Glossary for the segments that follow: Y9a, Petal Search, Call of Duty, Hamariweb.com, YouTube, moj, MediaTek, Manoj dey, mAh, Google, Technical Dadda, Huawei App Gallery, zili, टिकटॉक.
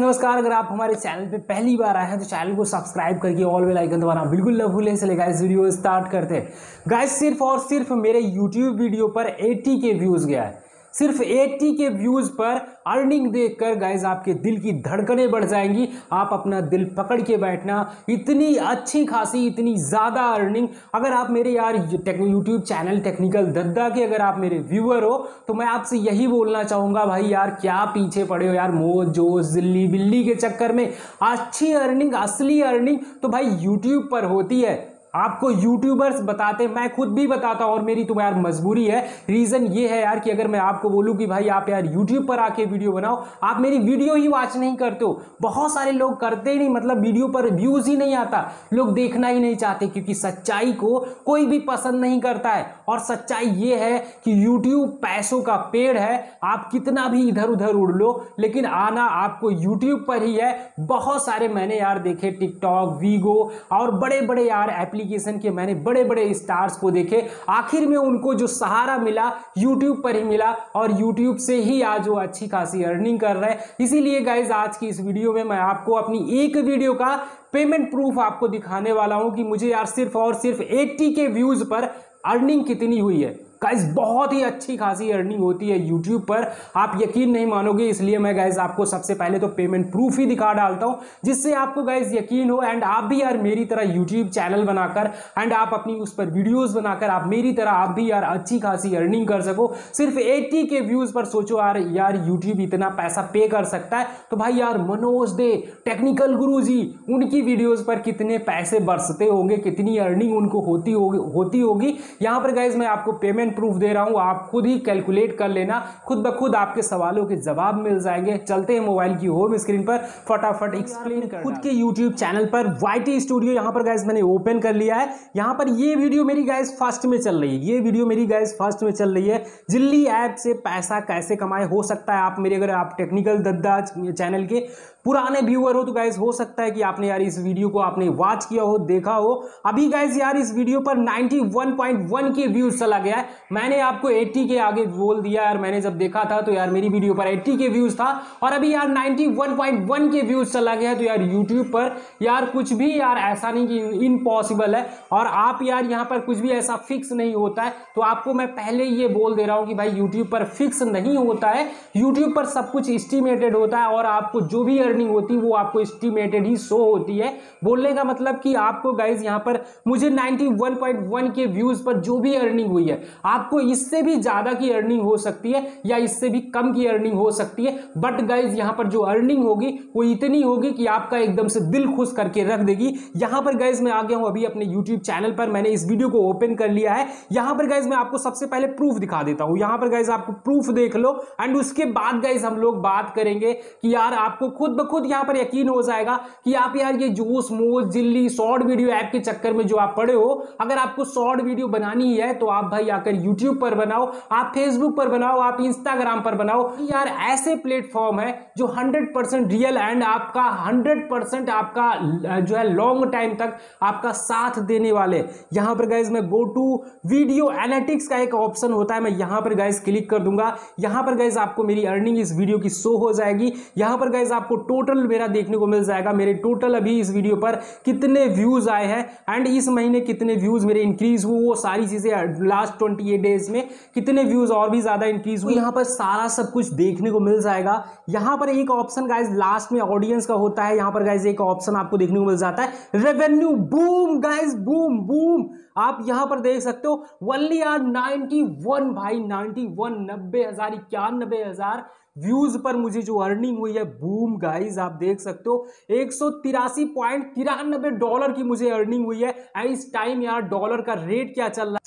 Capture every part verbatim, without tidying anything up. नमस्कार। अगर आप हमारे चैनल पे पहली बार आए हैं तो चैनल को सब्सक्राइब करके ऑल बेल आइकन दबाना बिल्कुल ना भूलें। चलिए गाइस वीडियो स्टार्ट करते हैं। गाइस सिर्फ और सिर्फ मेरे यूट्यूब वीडियो पर अस्सी के व्यूज़ गया है। सिर्फ अस्सी के व्यूज़ पर अर्निंग देखकर गाइस आपके दिल की धड़कनें बढ़ जाएंगी। आप अपना दिल पकड़ के बैठना, इतनी अच्छी खासी इतनी ज़्यादा अर्निंग। अगर आप मेरे यार यूट्यूब चैनल टेक्निकल दद्दा के अगर आप मेरे व्यूअर हो तो मैं आपसे यही बोलना चाहूँगा, भाई यार क्या पीछे पड़े हो यार मोज जो जिली बिल्ली के चक्कर में। अच्छी अर्निंग असली अर्निंग तो भाई यूट्यूब पर होती है। आपको यूट्यूबर्स बताते, मैं खुद भी बताता हूँ और मेरी तो यार मजबूरी है। रीज़न ये है यार कि अगर मैं आपको बोलूँ कि भाई आप यार यूट्यूब पर आके वीडियो बनाओ, आप मेरी वीडियो ही वॉच नहीं करते हो। बहुत सारे लोग करते ही नहीं, मतलब वीडियो पर व्यूज़ ही नहीं आता, लोग देखना ही नहीं चाहते, क्योंकि सच्चाई को कोई भी पसंद नहीं करता है। और सच्चाई ये है कि यूट्यूब पैसों का पेड़ है। आप कितना भी इधर उधर उड़ लो लेकिन आना आपको यूट्यूब पर ही है। बहुत सारे मैंने यार देखे टिकटॉक वीगो और बड़े बड़े यार एप्ली के मैंने बड़े बड़े स्टार्स को देखे, आखिर में उनको जो सहारा मिला यूट्यूब पर ही मिला और यूट्यूब से ही आज वो अच्छी खासी अर्निंग कर रहे हैं। इसीलिए गाइज आज की इस वीडियो में मैं आपको अपनी एक वीडियो का पेमेंट प्रूफ आपको दिखाने वाला हूं कि मुझे यार सिर्फ और सिर्फ अस्सी के व्यूज पर अर्निंग कितनी हुई है। गाइज बहुत ही अच्छी खासी अर्निंग होती है यूट्यूब पर, आप यकीन नहीं मानोगे। इसलिए मैं गाइज आपको सबसे पहले तो पेमेंट प्रूफ ही दिखा डालता हूँ, जिससे आपको गाइज यकीन हो एंड आप भी यार मेरी तरह यूट्यूब चैनल बनाकर एंड आप अपनी उस पर वीडियोस बनाकर आप मेरी तरह आप भी यार अच्छी खासी अर्निंग कर सको। सिर्फ अस्सी के व्यूज़ पर सोचो यार यार यूट्यूब इतना पैसा पे कर सकता है। तो भाई यार मनोज दे टेक्निकल गुरु जी उनकी वीडियोज़ पर कितने पैसे बरसते होंगे, कितनी अर्निंग उनको होती होगी होती होगी यहाँ पर गाइज मैं आपको पेमेंट प्रूफ दे रहा हूं, आप खुद ही कैलकुलेट कर लेना, खुद ब खुद आपके सवालों के जवाब मिल जाएंगे। चलते हैं मोबाइल की होम स्क्रीन पर, फटाफट एक्सप्लेन कर खुद के यूट्यूब चैनल पर वाईटी स्टूडियो यहां पर गाइस मैंने ओपन कर लिया है। यहां पर ये वीडियो मेरी गाइस फर्स्ट में चल रही है, ये वीडियो मेरी गाइस फर्स्ट में चल रही है जिल्ली ऐप से पैसा कैसे कमाए। हो सकता है आप मेरे अगर आप टेक्निकल दद्दा चैनल के पुराने व्यूअर हो तो गाइस हो सकता है कि आपने यार इस वीडियो को आपने वॉच किया हो, देखा हो। अभी गाइस यार इस वीडियो पर इक्यानवे पॉइंट एक के व्यूज चला गया है। मैंने आपको अस्सी के आगे बोल दिया यार, मैंने जब देखा था तो यार मेरी वीडियो पर अस्सी के व्यूज था और अभी यार इक्यानवे पॉइंट एक के व्यूज चला गया है। तो यार यूट्यूब पर यार कुछ भी यार ऐसा नहीं कि इम्पॉसिबल है और आप यार यहाँ पर कुछ भी ऐसा फिक्स नहीं होता है। तो आपको मैं पहले ये बोल दे रहा हूँ कि भाई यूट्यूब पर फिक्स नहीं होता है, यूट्यूब पर सब कुछ एस्टिमेटेड होता है और आपको जो भी अर्निंग होती है वो आपको एस्टिमेटेड ही शो होती है। बोलने का मतलब कि आपको गाइज यहाँ पर मुझे इक्यानवे पॉइंट एक के व्यूज पर जो भी अर्निंग हुई है, आपको इससे भी ज्यादा की अर्निंग हो सकती है या इससे भी कम की अर्निंग हो सकती है, बट गाइज यहाँ पर जो अर्निंग होगी वो इतनी होगी कि आपका एकदम से दिल खुश करके रख देगी। यहाँ पर गाइज मैं आ गया हूँ अभी अपने यूट्यूब चैनल पर, मैंने इस वीडियो को ओपन कर लिया है। यहाँ पर गाइज मैं आपको सबसे पहले प्रूफ दिखा देता हूँ, यहाँ पर गाइज आपको प्रूफ देख लो एंड उसके बाद गाइज हम लोग बात करेंगे कि यार आपको खुद ब खुद यहाँ पर यकीन हो जाएगा कि आप यार ये जोश मोज जिल्ली शॉर्ट वीडियो ऐप के चक्कर में जो आप पड़े हो, अगर आपको शॉर्ट वीडियो बनानी है तो आप भाई आकर यूट्यूब पर बनाओ, आप फेसबुक पर बनाओ, आप इंस्टाग्राम पर बनाओ। यार ऐसे प्लेटफॉर्म है जो हंड्रेड परसेंट रियल एंड आपका हंड्रेड परसेंट आपका जो है लॉन्ग टाइम तक आपका साथ देने वाले। यहाँ पर गाइज मैं गो टू वीडियो एनालिटिक्स का एक ऑप्शन होता है, मैं यहाँ पर गाइज क्लिक कर दूंगा। यहाँ पर गाइज आपको मेरी अर्निंग इस वीडियो की शो हो जाएगी। यहाँ पर गाइज आपको टोटल मेरा देखने को मिल जाएगा, मेरे टोटल अभी इस वीडियो पर कितने व्यूज आए हैं एंड इस महीने कितने व्यूज मेरे इंक्रीज हुए, वो सारी चीजें लास्ट अट्ठाईस डेज में कितने व्यूज और भी ज्यादा इंक्रीज हुए, यहाँ पर सारा सब कुछ देखने को मिल जाएगा। यहाँ पर एक ऑप्शन गाइज लास्ट में ऑडियंस का होता है, यहाँ पर गाइज एक ऑप्शन आपको देखने को मिल जाता है revenue. Boom guys boom boom, आप यहाँ पर देख सकते हो वनली यार नाइनटी वन, भाई नाइनटी वन, नब्बे हजार इक्यानबे हजार व्यूज पर मुझे जो अर्निंग हुई है। बूम गाइज आप देख सकते हो एक सौ तिरासी पॉइंट तिरानबे डॉलर की मुझे अर्निंग हुई है। एंड इस टाइम यार डॉलर का रेट क्या चल रहा है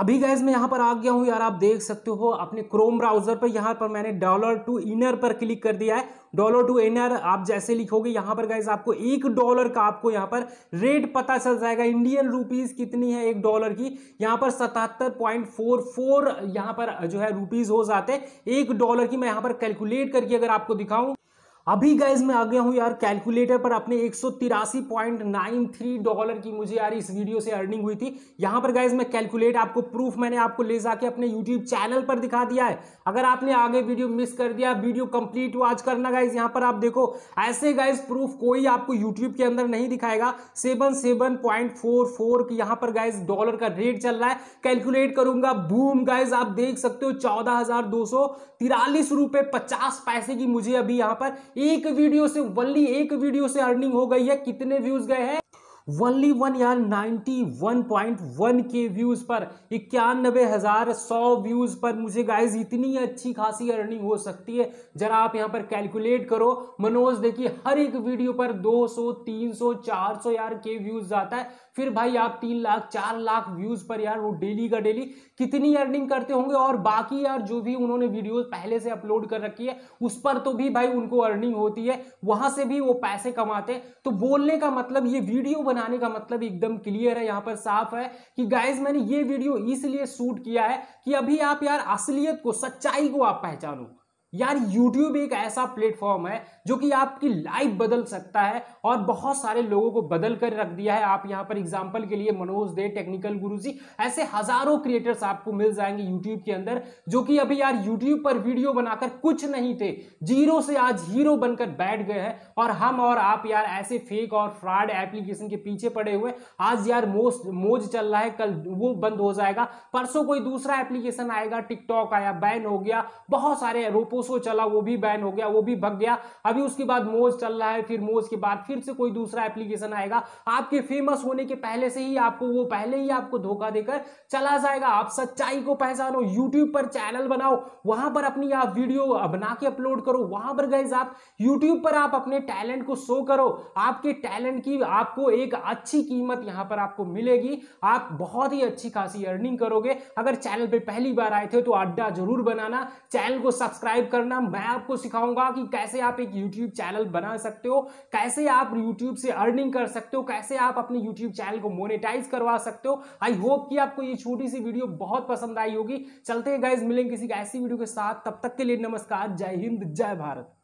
अभी गाइज मैं यहाँ पर आ गया हूँ, यार आप देख सकते हो अपने क्रोम ब्राउजर पर। यहाँ पर मैंने डॉलर टू इनर पर क्लिक कर दिया है, डॉलर टू इनर आप जैसे लिखोगे यहाँ पर गाइज आपको एक डॉलर का आपको यहाँ पर रेट पता चल जाएगा। इंडियन रुपीस कितनी है एक डॉलर की, यहाँ पर सतहत्तर पॉइंट फोर फोर यहाँ पर जो है रुपीज हो जाते हैं एक डॉलर की। मैं यहाँ पर कैलकुलेट करके अगर आपको दिखाऊँ, अभी गाइज मैं आ गया हूँ यार कैलकुलेटर पर। अपने एक सौ तिरासी पॉइंट नाइन थ्री डॉलर की मुझे यार इस वीडियो से अर्निंग हुई थी। यहाँ पर गाइज मैं कैलकुलेट आपको प्रूफ मैंने आपको ले जाके अपने यूट्यूब चैनल पर दिखा दिया है। अगर आपने आगे वीडियो मिस कर दिया, वीडियो कंप्लीट वॉच करना गाइज। यहाँ पर आप देखो ऐसे गाइज प्रूफ कोई आपको यूट्यूब के अंदर नहीं दिखाएगा। Seven seven point four four यहाँ पर गाइज डॉलर का रेट चल रहा है। कैलकुलेट करूंगा, बूम गाइज आप देख सकते हो चौदह हजार दो सौ तिरालीस रुपए पचास पैसे की मुझे अभी यहाँ पर एक वीडियो से वनली एक वीडियो से अर्निंग हो गई है। कितने व्यूज गए हैं? वनली वन यार नाइन्टी वन पॉइंट वन के व्यूज पर, इक्यानबे हजार सौ व्यूज पर मुझे गाइज इतनी अच्छी खासी अर्निंग हो सकती है। जरा आप यहाँ पर कैलकुलेट करो। मनोज देखिए हर एक वीडियो पर दो सौ, तीन सौ, चार सौ यार के व्यूज आता है। फिर भाई आप तीन लाख चार लाख व्यूज पर यार वो डेली का डेली कितनी अर्निंग करते होंगे। और बाकी यार जो भी उन्होंने वीडियोज पहले से अपलोड कर रखी है उस पर तो भी भाई उनको अर्निंग होती है, वहां से भी वो पैसे कमाते हैं। तो बोलने का मतलब ये वीडियो बनाने का मतलब एकदम क्लियर है, यहाँ पर साफ है कि गाइज मैंने ये वीडियो इसलिए शूट किया है कि अभी आप यार असलियत को, सच्चाई को आप पहचानो। यार YouTube एक ऐसा प्लेटफॉर्म है जो कि आपकी लाइफ बदल सकता है और बहुत सारे लोगों को बदल कर रख दिया है। आप यहाँ पर एग्जाम्पल के लिए मनोज दे, टेक्निकल गुरुजी, ऐसे हजारों क्रिएटर्स आपको मिल जाएंगे YouTube के अंदर जो कि अभी यार YouTube पर वीडियो बनाकर कुछ नहीं थे, जीरो से आज हीरो बनकर बैठ गए हैं। और हम और आप यार ऐसे फेक और फ्रॉड एप्लीकेशन के पीछे पड़े हुए। आज यार मोस्ट मोज चल रहा है, कल वो बंद हो जाएगा, परसों कोई दूसरा एप्लीकेशन आएगा। टिकटॉक आया, बैन हो गया, बहुत सारे आरोप सो चला, वो भी बैन हो गया, वो भी भग गया। अभी उसके बाद मोज चल रहा है, फिर मोज के बाद फिर से कोई दूसरा एप्लीकेशन आएगा। आपके फेमस होने के पहले से ही आपको वो पहले ही आपको धोखा देकर चला जाएगा। आप सच्चाई को पहचानो, यूट्यूब पर चैनल बनाओ, वहां पर अपनी आप वीडियो बना के अपलोड करो। वहां पर गाइस आप यूट्यूब पर आप अपने टैलेंट को शो करो। आपके टैलेंट की आपको एक अच्छी कीमत यहां पर आपको मिलेगी। आप बहुत ही अच्छी खासी अर्निंग करोगे। अगर चैनल पर पहली बार आए थे तो अड्डा जरूर बनाना, चैनल को सब्सक्राइब करना। मैं आपको सिखाऊंगा कि कैसे आप एक YouTube चैनल बना सकते हो, कैसे आप YouTube से अर्निंग कर सकते हो, कैसे आप अपने YouTube चैनल को मोनेटाइज करवा सकते हो। आई होप कि आपको ये छोटी सी वीडियो बहुत पसंद आई होगी। चलते हैं गाइस, मिलेंगे किसी ऐसी वीडियो के साथ। तब तक के लिए नमस्कार, जय हिंद, जय भारत।